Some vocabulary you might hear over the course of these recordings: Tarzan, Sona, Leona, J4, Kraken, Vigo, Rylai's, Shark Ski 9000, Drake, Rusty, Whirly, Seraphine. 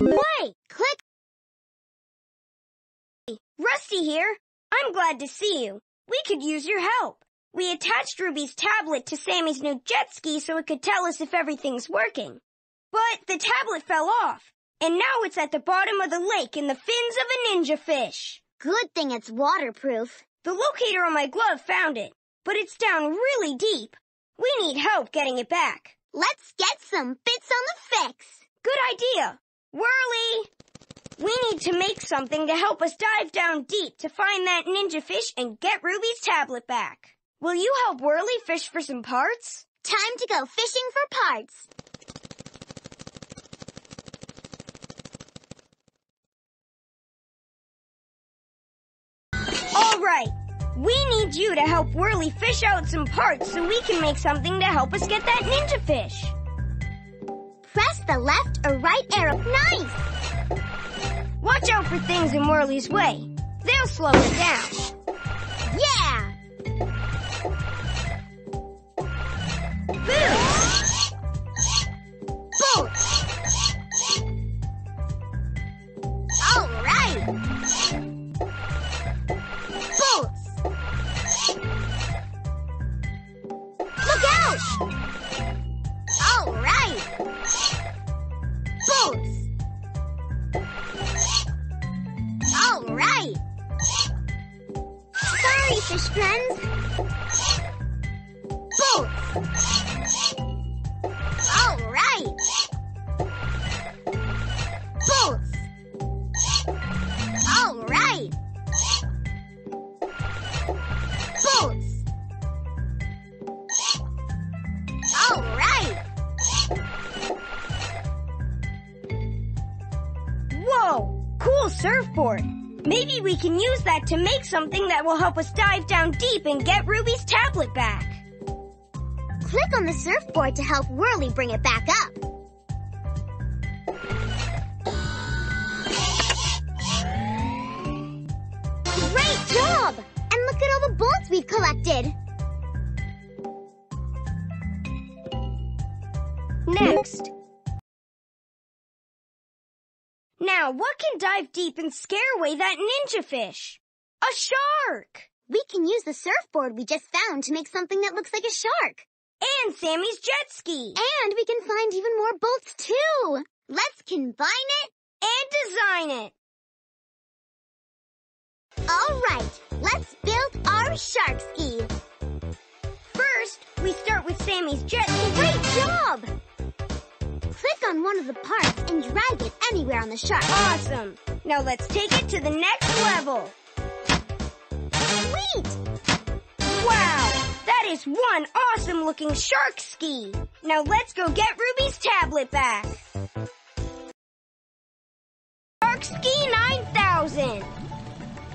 Wait! Click! Rusty here. I'm glad to see you. We could use your help. We attached Ruby's tablet to Sammy's new jet ski so it could tell us if everything's working. But the tablet fell off, and now it's at the bottom of the lake in the fins of a ninja fish. Good thing it's waterproof. The locator on my glove found it, but it's down really deep. We need help getting it back. Let's get some bits on the fix. Good idea. Whirly! We need to make something to help us dive down deep to find that ninja fish and get Ruby's tablet back. Will you help Whirly fish for some parts? Time to go fishing for parts. All right. We need you to help Whirly fish out some parts so we can make something to help us get that ninja fish. Press the left or right arrow. Nice! Watch out for things in Whirly's way. They'll slow it down. Yeah! Boom! Boom! All right! Alright! Sorry, fish friends! Bolts! Alright! Bolts! Alright! Bolts! Alright! Whoa! Cool surfboard! Maybe we can use that to make something that will help us dive down deep and get Ruby's tablet back. Click on the surfboard to help Whirly bring it back up. Great job! And look at all the bolts we've collected. Next. Now, what can dive deep and scare away that ninja fish? A shark! We can use the surfboard we just found to make something that looks like a shark. And Sammy's jet ski. And we can find even more bolts, too. Let's combine it. And design it. All right, let's build our shark ski. First, we start with Sammy's jet ski. Great job! Click on one of the parts and drag it anywhere on the shark. Awesome! Now let's take it to the next level. Sweet! Wow! That is one awesome looking shark ski! Now let's go get Ruby's tablet back. Shark Ski 9000!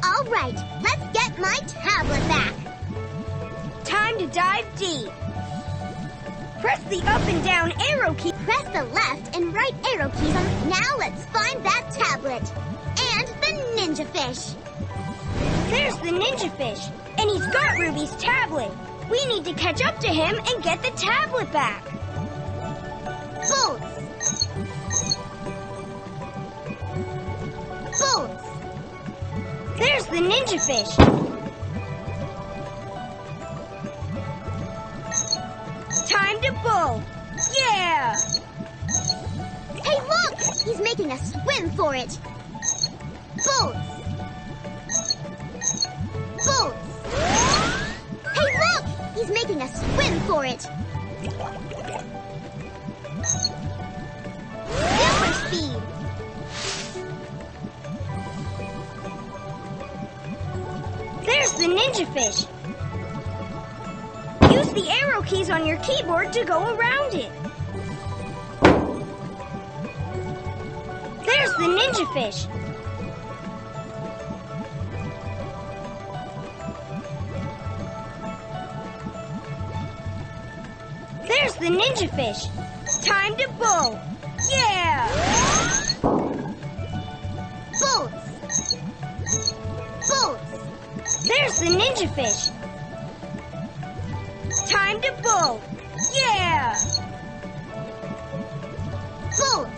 Alright, let's get my tablet back. Time to dive deep. Press the up and down arrow key. Press the left and right arrow keys on. Now let's find that tablet. And the ninja fish. There's the ninja fish. And he's got Ruby's tablet. We need to catch up to him and get the tablet back. Bolts. Bolts. There's the ninja fish. Time to pull! Yeah! Hey, look! He's making us swim for it! Bolts! Bolts! Hey, look! He's making us swim for it! Super speed! There's the ninja fish! Use the arrow keys on your keyboard to go around it. There's the ninja fish. There's the ninja fish. Time to pull. Yeah! Bolts! Bolts! There's the ninja fish. Time to bolt! Yeah! Bolts!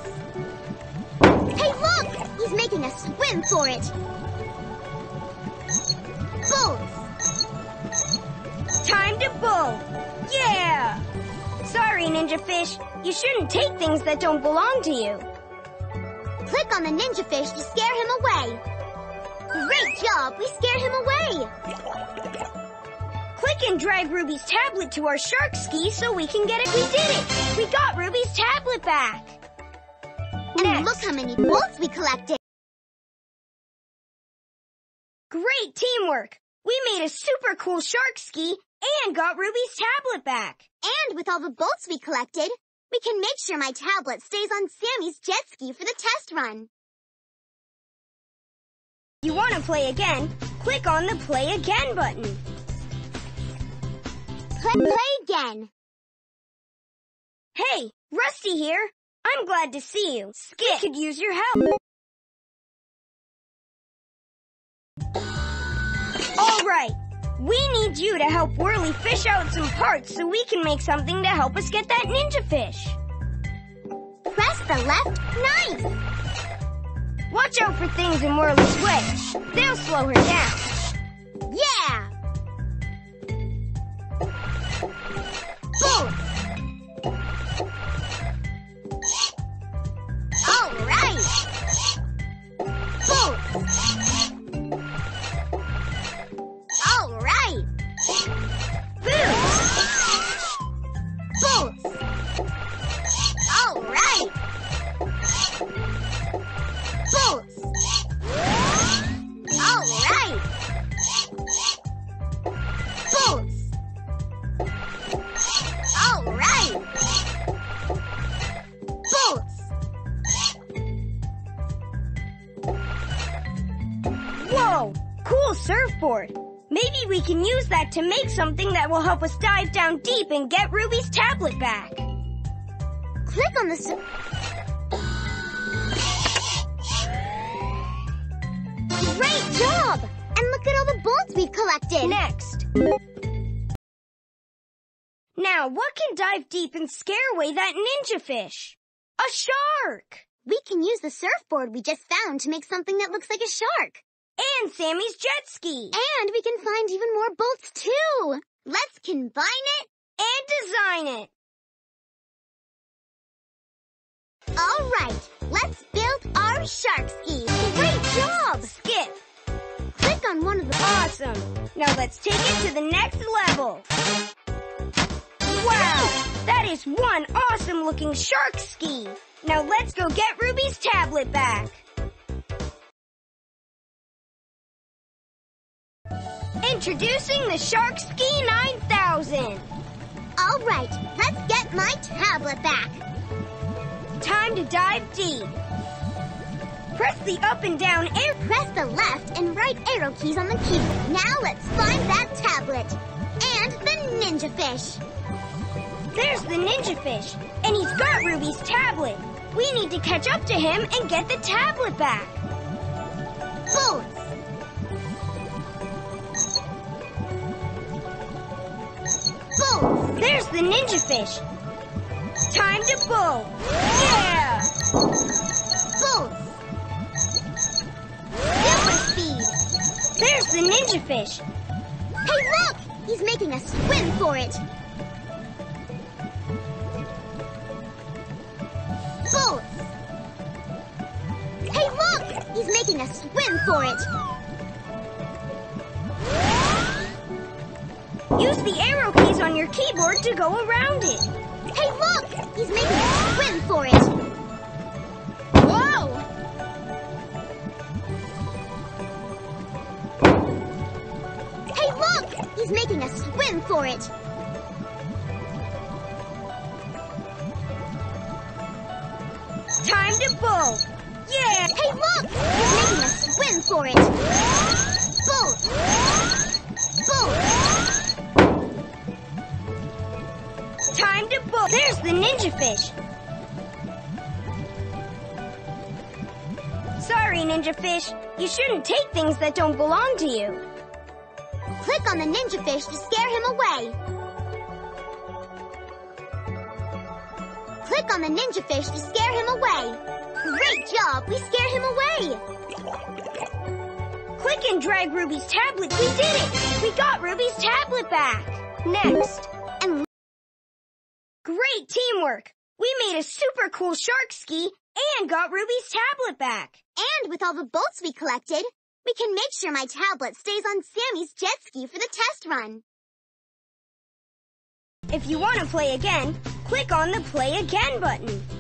gonna swim for it. Bowl. Time to bowl. Yeah! Sorry, Ninja Fish. You shouldn't take things that don't belong to you. Click on the Ninja Fish to scare him away. Great job! We scared him away! Click and drag Ruby's tablet to our shark ski so we can get it. We did it! We got Ruby's tablet back! And Next. Look how many bolts we collected! Great teamwork! We made a super cool shark ski and got Ruby's tablet back! And with all the bolts we collected, we can make sure my tablet stays on Sammy's jet ski for the test run! If you want to play again, click on the Play Again button. Play again. Hey, Rusty here. I'm glad to see you. Skip could use your help. All right. We need you to help Whirly fish out some parts so we can make something to help us get that ninja fish. Press the left knife. Watch out for things in Whirly's way. They'll slow her down. Yeah! Surfboard. Maybe we can use that to make something that will help us dive down deep and get Ruby's tablet back. Click on the Great job! And look at all the bolts we've collected. Next. Now, what can dive deep and scare away that ninja fish? A shark! We can use the surfboard we just found to make something that looks like a shark. And Sammy's jet ski. And we can find even more bolts, too. Let's combine it and design it. All right, let's build our shark ski. Great job. Skip. Click on one of the... Awesome. Now let's take it to the next level. Wow, that is one awesome-looking shark ski. Now let's go get Ruby's tablet back. Introducing the Shark Ski 9000. All right, let's get my tablet back. Time to dive deep. Press the up and down arrow. Press the left and right arrow keys on the keyboard. Now let's find that tablet and the ninja fish. There's the ninja fish, and he's got Ruby's tablet. We need to catch up to him and get the tablet back. Bolts. There's the ninja fish. Time to bowl. Yeah! Bowl. Super speed. There's the ninja fish. Hey, look! He's making us swim for it. Bowl. Hey, look! He's making us swim for it. Use the arrow keys on your keyboard to go around it. Hey, look! He's making us swim for it. Whoa! Hey, look! He's making us swim for it. Time to bowl. Yeah! Hey, look! He's making us swim for it. Bowl! Bowl! Time to bowl. There's the ninja fish. Sorry, ninja fish. You shouldn't take things that don't belong to you. Click on the ninja fish to scare him away. Click on the ninja fish to scare him away. Great job! We scared him away! Click and drag Ruby's tablet! We did it! We got Ruby's tablet back! Next. And great teamwork! We made a super cool shark ski and got Ruby's tablet back! And with all the bolts we collected, we can make sure my tablet stays on Sammy's jet ski for the test run. If you want to play again, click on the Play Again button.